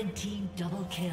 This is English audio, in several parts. Red team double kill.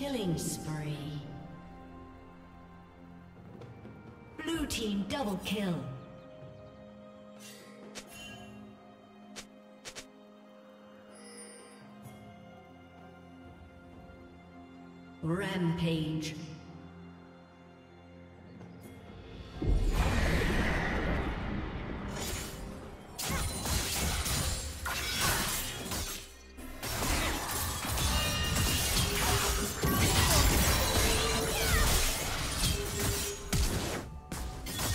Killing spree. Blue team double kill. Rampage.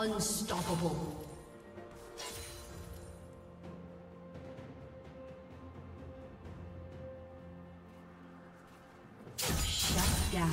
Unstoppable. Shut down.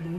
Blue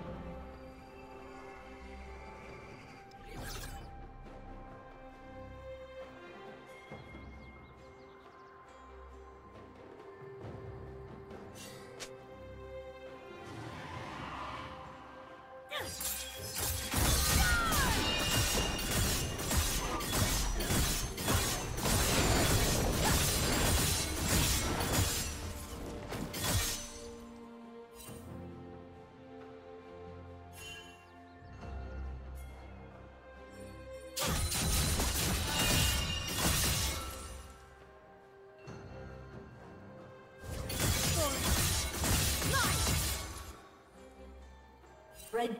Red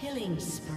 Killing spree.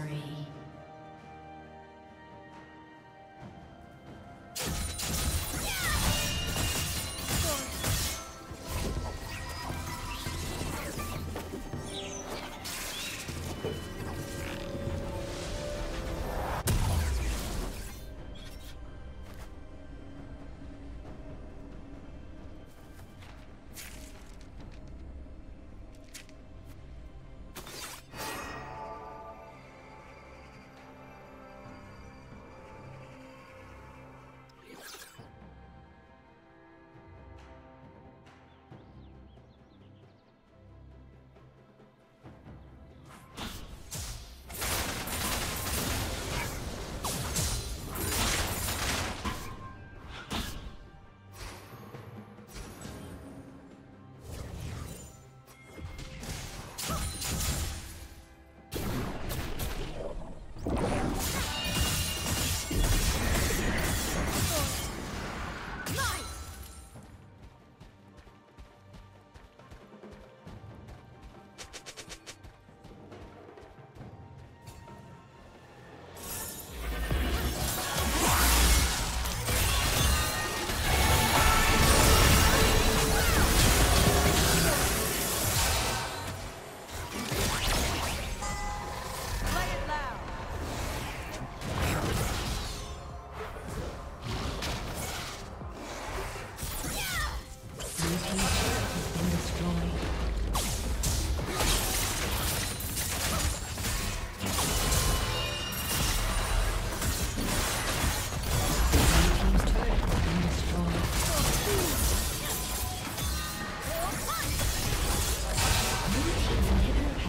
Red team has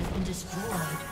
been destroyed.